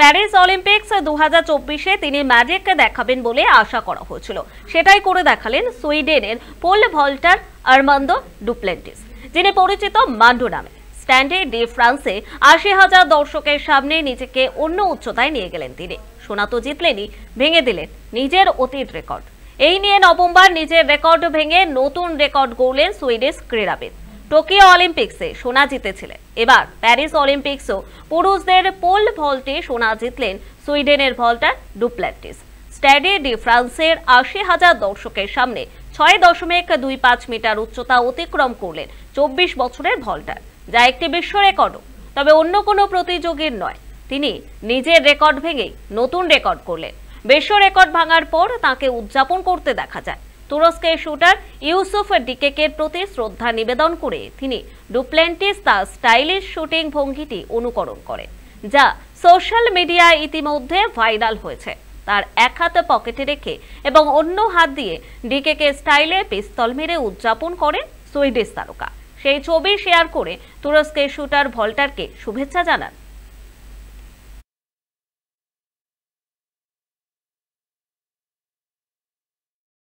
Paris Olympics 2024-এ তিনি magic দেখাবেন বলে আশা করা হয়েছিল, সেটাই করে দেখালেন সুইডেনের পোল ভল্টার আর্মান্দো ডুপ্ল্যান্টিস, যিনি পরিচিত মান্ডো নামে। স্ট্যান্ডে ডি ফ্রান্সে ৮০,০০০ দর্শকের সামনে নিজেকে অন্য উচ্চতায় নিয়ে গেলেন তিনি। সোনা তো জিতলেনই, ভেঙে দিলেন নিজের অতীত রেকর্ড। এই নিয়ে নভেম্বর নিজের রেকর্ড ভেঙে নতুন রেকর্ড গড়লেন সুইডিশ ক্রীড়াবিদ। টোকিও অলিম্পিক্সে সোনা জিতেছিলেন, এবার প্যারিস অলিম্পিক্সও পুরুষদের পোল ভল্টে সোনা জিতলেন সুইডেনের ভল্টার ডুপ্ল্যান্টিস। স্ট্যাডে ডি ফ্রান্সের ৮০,০০০ দর্শকের সামনে ৬.২৫ মিটার উচ্চতা অতিক্রম করলেন ২৪ বছরের ভল্টার, যা একটি বিশ্ব রেকর্ডও, তবে অন্য কোনো প্রতিযোগীর নয়। তিনি নিজের রেকর্ড ভেঙেই নতুন রেকর্ড করলেন। বিশ্ব রেকর্ড ভাঙার পর তাঁকে উদযাপন করতে দেখা যায়। তুরস্কের শুটার ইউসুফ ডিকেকের প্রতি শ্রদ্ধা নিবেদন করে তিনি ডুপ্ল্যান্টিস তার স্টাইলিশ শুটিং ভঙ্গিটি অনুকরণ করেন, যা সোশ্যাল মিডিয়ায় ইতিমধ্যে ভাইরাল হয়েছে। তার এক হাত পকেটে রেখে এবং অন্য হাত দিয়ে ডিকেকে স্টাইলে পিস্তল মেরে উদযাপন করেন সুইডিশ তারকা। সেই ছবি শেয়ার করে তুরস্কের শুটার ভল্টারকে শুভেচ্ছা জানান।